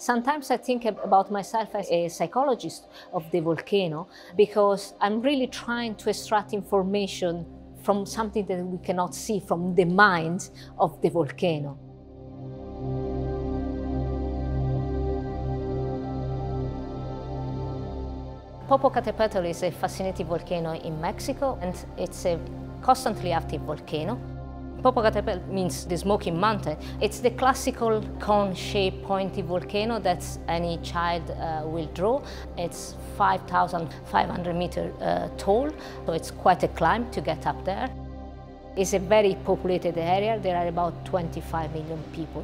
Sometimes I think about myself as a psychologist of the volcano, because I'm really trying to extract information from something that we cannot see, from the mind of the volcano. Popocatépetl is a fascinating volcano in Mexico, and it's a constantly active volcano. Popocatépetl means the smoking mountain. It's the classical cone-shaped, pointy volcano that any child will draw. It's 5,500 meters tall, so it's quite a climb to get up there. It's a very populated area. There are about 25 million people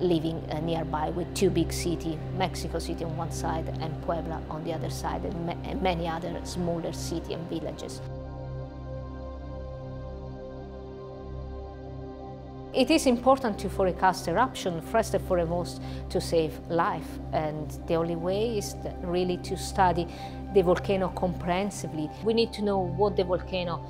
living nearby, with two big cities, Mexico City on one side and Puebla on the other side, and many other smaller cities and villages. It is important to forecast eruption, first and foremost, to save life. And the only way is really to study the volcano comprehensively. We need to know what the volcano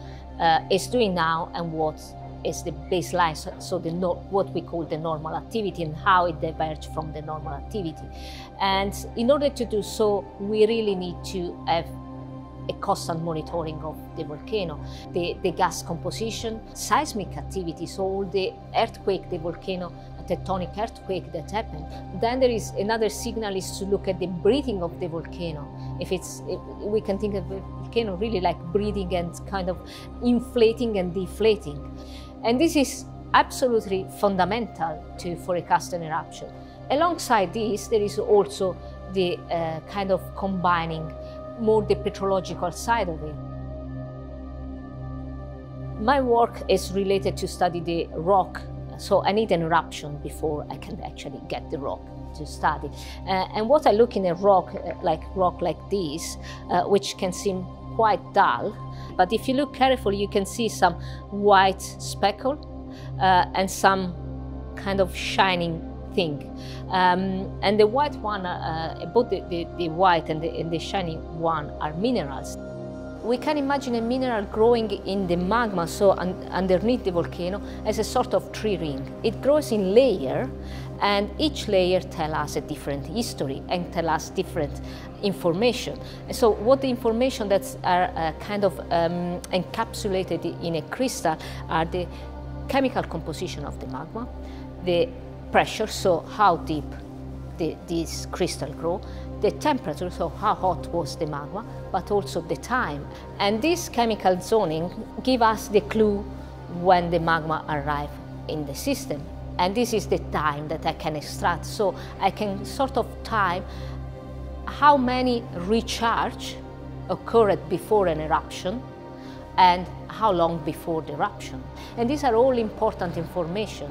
is doing now and what is the baseline, so the what we call the normal activity, and how it diverges from the normal activity. And in order to do so, we really need to have a constant monitoring of the volcano, the gas composition, seismic activities, so all the earthquake, the volcano tectonic earthquake that happened. Then there is another signal is to look at the breathing of the volcano. If we can think of the volcano really like breathing and kind of inflating and deflating. And this is absolutely fundamental to forecast an eruption. Alongside this, there is also the kind of combining more the petrological side of it. My work is related to study the rock, so I need an eruption before I can actually get the rock to study. And what I look in a rock like this, which can seem quite dull, but if you look carefully, you can see some white speckle and some kind of shining thing. And the white one, both the white and the shiny one are minerals. We can imagine a mineral growing in the magma, so underneath the volcano, as a sort of tree ring. It grows in layers, and each layer tells us a different history and tells us different information. So what the information that's are kind of encapsulated in a crystal are the chemical composition of the magma, the pressure, so how deep these crystals grow, the temperature, so how hot was the magma, but also the time. And this chemical zoning gives us the clue when the magma arrived in the system. And this is the time that I can extract, so I can sort of time how many recharge occurred before an eruption and how long before the eruption. And these are all important information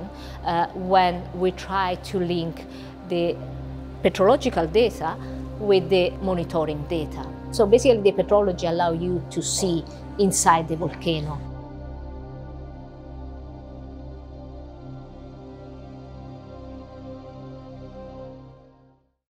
when we try to link the petrological data with the monitoring data. So basically the petrology allows you to see inside the volcano.